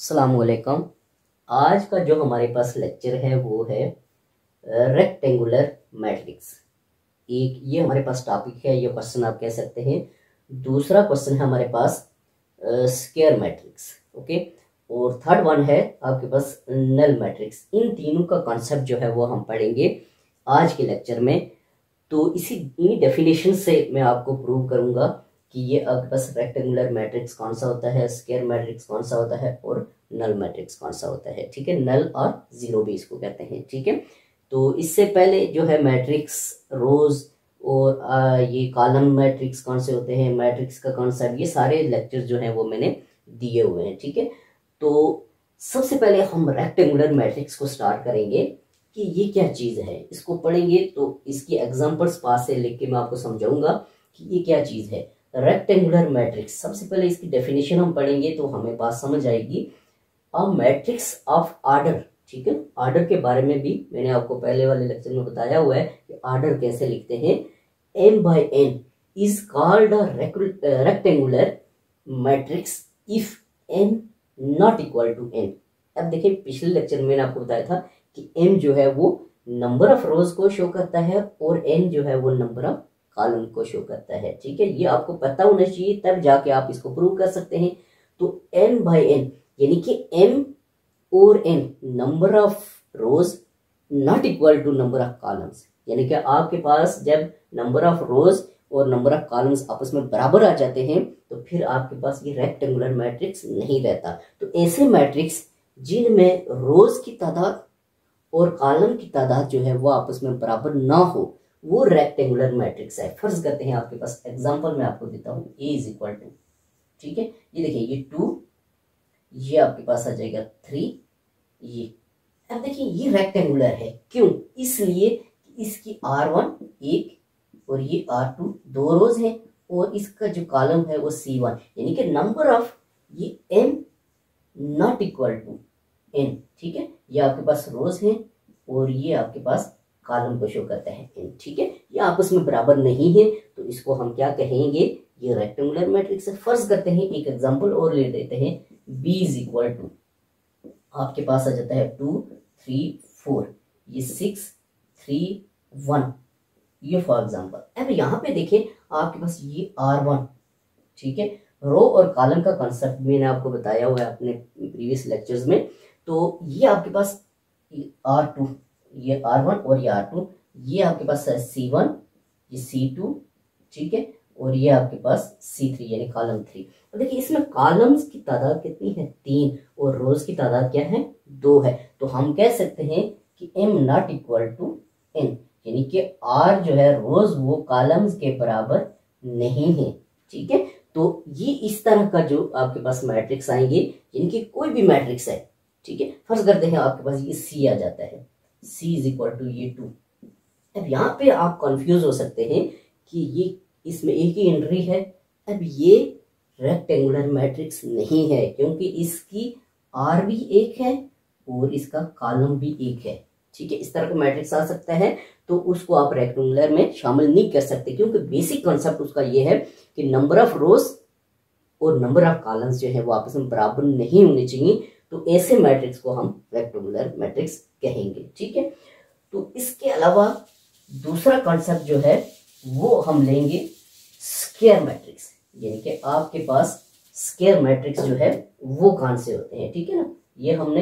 अस्सलाम वालेकुम। आज का जो हमारे पास लेक्चर है वो है रेक्टेंगुलर मैट्रिक्स। एक ये हमारे पास टॉपिक है, ये क्वेश्चन आप कह सकते हैं। दूसरा क्वेश्चन है हमारे पास स्क्वायर मैट्रिक्स, ओके। और थर्ड वन है आपके पास नल मैट्रिक्स। इन तीनों का कॉन्सेप्ट जो है वो हम पढ़ेंगे आज के लेक्चर में। तो इन्हीं डेफिनेशन से मैं आपको प्रूव करूँगा कि ये आपके पास रेक्टेंगुलर मैट्रिक्स कौन सा होता है, स्क्वायर मैट्रिक्स कौन सा होता है और नल मैट्रिक्स कौन सा होता है, ठीक है। नल और जीरो भी इसको कहते हैं, ठीक है। तो इससे पहले जो है मैट्रिक्स, रोज और ये कॉलम मैट्रिक्स कौन से होते हैं, मैट्रिक्स का कॉन्सेप्ट, ये सारे लेक्चर जो हैं वो मैंने दिए हुए हैं, ठीक है। तो सबसे पहले हम रेक्टेंगुलर मैट्रिक्स को स्टार्ट करेंगे कि ये क्या चीज़ है। इसको पढ़ेंगे तो इसकी एग्जाम्पल्स पास से लिख के मैं आपको समझाऊंगा कि ये क्या चीज़ है रेक्टेंगुलर मैट्रिक्स। सबसे पहले इसकी डेफिनेशन हम पढ़ेंगे तो हमें बात समझ आएगी। अ मैट्रिक्स ऑफ ऑर्डर, ठीक है। ऑर्डर के बारे में भी मैंने आपको पहले वाले लेक्चर में बताया हुआ है कि ऑर्डर कैसे लिखते हैं। N by n is called a rectangular matrix if n not equal to n. अब देखिए, पिछले लेक्चर में मैंने आपको बताया था कि एन जो है वो नंबर ऑफ रोज को शो करता है और एन जो है वो नंबर ऑफ कॉलम को शो करता है, ठीक है। ये आपको पता होना चाहिए, तब जाके आप इसको प्रूव कर सकते हैं। तो एन बाय एन यानी कि एम और n number of rows not equal to number of columns, यानी कि आपके पास जब नंबर ऑफ रोज और नंबर ऑफ कॉलम्स आपस में बराबर आ जाते हैं तो फिर आपके पास ये रेक्टेंगुलर मैट्रिक्स नहीं रहता। तो ऐसे मैट्रिक्स जिनमें रोज की तादाद और कॉलम की तादाद जो है वो आपस में बराबर ना हो, वो रेक्टेंगुलर मैट्रिक्स है। फर्ज करते हैं आपके पास एग्जांपल मैं आपको देता हूँ, ए इज इक्वल टू, ठीक है, ये देखिए ये 2, ये आपके पास आ जाएगा 3, ये। अब देखिए ये रेक्टेंगुलर है, क्यों? इसलिए कि इसकी R1 1 और ये R2 2 रोज है और इसका जो कॉलम है वो C1, यानी कि नंबर ऑफ ये m not equal to n, ठीक है। ये आपके पास रोज है और ये आपके पास कॉलम को शो करता है n, ठीक है। ये आपस में बराबर नहीं है तो इसको हम क्या कहेंगे, ये रेक्टेंगुलर मैट्रिक्स है। फर्ज करते हैं एक एग्जांपल और ले लेते हैं, b इज इक्वल टू आपके पास आ जाता है 2 3 4, ये 6 3 1, ये फॉर एग्जांपल। अब यहाँ पे देखिए आपके पास ये r1, ठीक है, रो और कॉलम का कॉन्सेप्ट मैंने आपको बताया हुआ है अपने प्रीवियस लेक्चर्स में। तो ये आपके पास R2, ये R1 और ये R2, ये आपके पास C1, ये C2, ठीक है, और ये आपके पास C3 यानी कॉलम 3। तो देखिए इसमें कॉलम्स की तादाद कितनी है, 3, और रोज की तादाद क्या है, 2 है। तो हम कह सकते हैं कि M not equal to N, यानी कि R जो है रोज वो कॉलम्स के बराबर नहीं है, ठीक है। तो ये इस तरह का जो आपके पास मैट्रिक्स आएंगे, यानी कि कोई भी मैट्रिक्स है, ठीक है। फर्ज करते हैं आपके पास ये सी आ जाता है, सी इज इक्वल टू ये 2। अब यहाँ पे आप कंफ्यूज हो सकते हैं कि ये इसमें एक ही एंट्री है। अब ये रेक्टेंगुलर मैट्रिक्स नहीं है क्योंकि इसकी आर भी 1 है और इसका कॉलम भी 1 है, ठीक है। इस तरह का मैट्रिक्स आ सकता है तो उसको आप रेक्टेंगुलर में शामिल नहीं कर सकते क्योंकि बेसिक कॉन्सेप्ट उसका ये है कि नंबर ऑफ रोज और नंबर ऑफ कॉलम्स जो है वो आपस में बराबर नहीं होने चाहिए। तो ऐसे मैट्रिक्स को हम रेक्टेंगुलर मैट्रिक्स कहेंगे, ठीक है। तो इसके अलावा दूसरा कॉन्सेप्ट जो है वो हम लेंगे स्क्वायर मैट्रिक्स, यानी कि आपके पास स्क्वायर मैट्रिक्स जो है वो कौन से होते हैं, ठीक है ना। ये हमने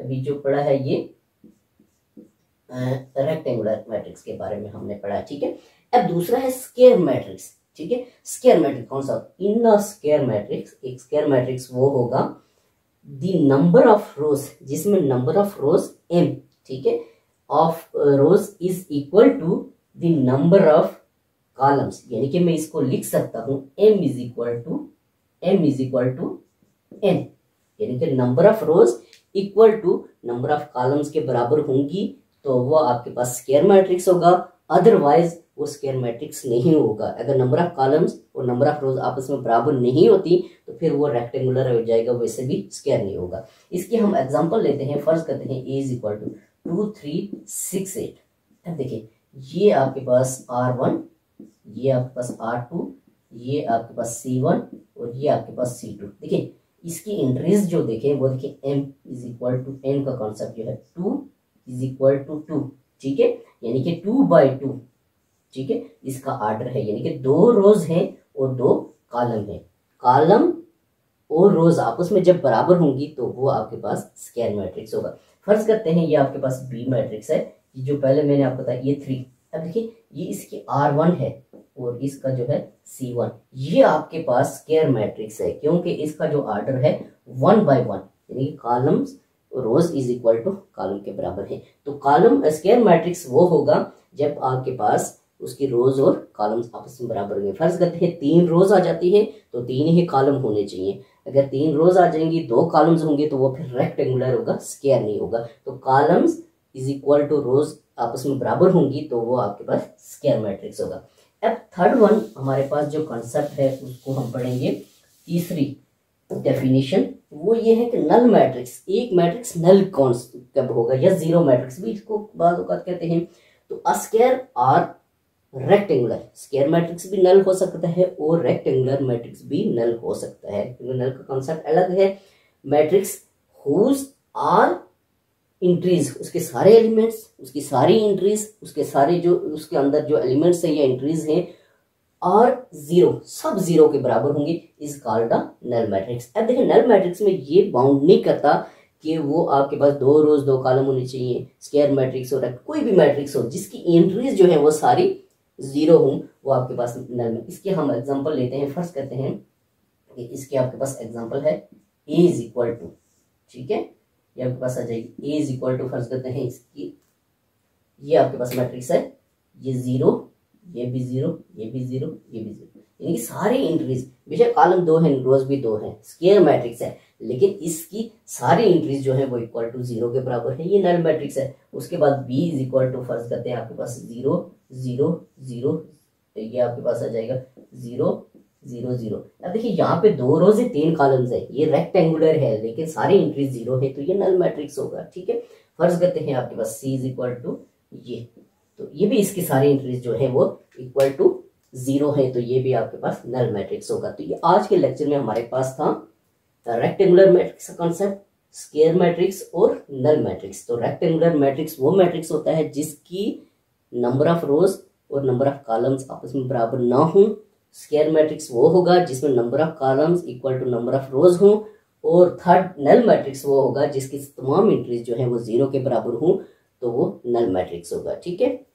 अभी जो पढ़ा है ये रेक्टेंगुलर मैट्रिक्स के बारे में हमने पढ़ा, ठीक है। अब दूसरा है स्क्वायर मैट्रिक्स, ठीक है। स्क्वायर मैट्रिक्स कौन सा, इन अ स्क्वायर मैट्रिक्स, एक स्क्वायर मैट्रिक्स वो होगा दी नंबर ऑफ रोज, जिसमें नंबर ऑफ रोज m, ठीक है, of rows is equal to the number of columns, यानी कि मैं इसको लिख सकता हूं m is equal to n, यानी कि number of rows equal to number of columns के बराबर होंगी तो वो आपके पास स्क्वायर मैट्रिक्स होगा, अदरवाइज वो स्क्वायर मैट्रिक्स नहीं होगा। अगर नंबर ऑफ कॉलम्स और नंबर ऑफ रोज आपस में बराबर नहीं होती तो फिर वो रेक्टेंगुलर हो जाएगा, वैसे भी स्क्वायर नहीं होगा। इसकी हम एग्जांपल लेते हैं, फर्ज करते हैं a इज इक्वल टू 2 3 6 8। अब देखिए ये आपके पास r1, ये आपके पास r2, ये आपके पास c1 और ये आपके पास c2। देखिए इसकी एंट्रीज जो देखें वो देखें m is equal to n का कॉन्सेप्ट जो है 2 इज इक्वल टू 2, ठीक है, यानी कि 2/2, ठीक है, इसका आर्डर है, यानी कि 2 रोज हैं और 2 कॉलम हैं। कॉलम और रोज आपस में जब बराबर होंगी तो वो आपके पास स्केलर मैट्रिक्स होगा। फर्ज करते हैं ये आपके पास B मैट्रिक्स है, जो पहले मैंने आपको बताया ये 3, अब देखिए ये इसकी R1 है और इसका जो है C1, ये आपके पास स्केलर मैट्रिक्स है क्योंकि इसका जो ऑर्डर है 1/1, यानी columns rows is equal to column के बराबर है। तो कॉलम स्केलर मैट्रिक्स वो होगा जब आपके पास उसकी रोज और कॉलम्स आपस में बराबर होंगे। फर्ज करते हैं 3 रोज आ जाती है तो 3 ही कॉलम होने चाहिए, अगर 3 रोज आ जाएंगी 2 कॉलम्स होंगे तो वो फिर रेक्टेंगुलर होगा, स्क्वायर नहीं होगा। तो columns is equal to rows आपस में बराबर होंगी तो वो आपके पास स्क्वायर मैट्रिक्स होगा। अब थर्ड वन हमारे पास जो कॉन्सेप्ट है उसको हम पढ़ेंगे, तीसरी डेफिनेशन वो ये है कि नल मैट्रिक्स, एक मैट्रिक्स नल कब होगा या जीरो मैट्रिक्स भी इसको बाज़ औक़ात कहते हैं। तो a square or rectangular, square matrix भी नल हो सकता है और रेक्टेंगुलर मैट्रिक्स भी नल हो सकता है क्योंकि नल का कॉन्सेप्ट अलग है। मैट्रिक्स हुज आर एंट्रीज, उसके सारे एलिमेंट्स, उसकी सारी एंट्रीज, उसके सारे जो उसके अंदर जो एलिमेंट्स हैं या एंट्रीज हैं आर जीरो, सब जीरो के बराबर होंगे, is called a null matrix. अब देखिए नल मैट्रिक्स में ये बाउंड नहीं करता कि वो आपके पास 2 रोज 2 कॉलम होने चाहिए, स्क्वायर मैट्रिक्स हो, कोई भी मैट्रिक्स हो जिसकी एंट्रीज जो है वो सारी जीरो हूँ वो आपके पास नल में। इसके हम एग्जांपल लेते हैं, फर्स्ट कहते हैं कि इसके आपके पास एग्जांपल है a इज इक्वल टू, ठीक है, ये आपके पास आ जाएगी a is equal to, first कहते हैं इसकी ये आपके पास मैट्रिक्स है, ये 0, ये भी 0, ये भी 0, ये भी 0, यानी कि सारी एंट्रीज, बेशक कॉलम 2 है, रोज भी 2 है, स्क्वायर मैट्रिक्स है, लेकिन इसकी सारी एंट्रीज जो है वो इक्वल टू 0 के बराबर है, ये नल मैट्रिक्स है। उसके बाद b is equal to, first कहते हैं आपके पास 0 0 0, ये आपके पास आ जाएगा 0 0 0। अब देखिए यहाँ पे 2 रोज है, 3 कॉलम्स है, ये रेक्टेंगुलर है लेकिन सारी एंट्रीज 0 है तो ये नल मैट्रिक्स होगा, ठीक है। फर्ज करते हैं आपके पास c इज इक्वल टू ये, तो ये भी इसकी सारी एंट्रीज जो है वो इक्वल टू 0 है तो ये भी आपके पास नल मैट्रिक्स होगा। तो ये आज के लेक्चर में हमारे पास था रेक्टेंगुलर मैट्रिक्स का कॉन्सेप्ट, स्क्वायर मैट्रिक्स और नल मैट्रिक्स। तो रेक्टेंगुलर मैट्रिक्स वो मैट्रिक्स होता है जिसकी नंबर ऑफ रोज और नंबर ऑफ कॉलम्स आपस में बराबर ना हो। स्क्वायर मैट्रिक्स वो होगा जिसमें number of columns equal to number of rows हो। और थर्ड नल मैट्रिक्स वो होगा जिसकी तमाम एंट्रीज जो है वो 0 के बराबर हो तो वो नल मैट्रिक्स होगा, ठीक है।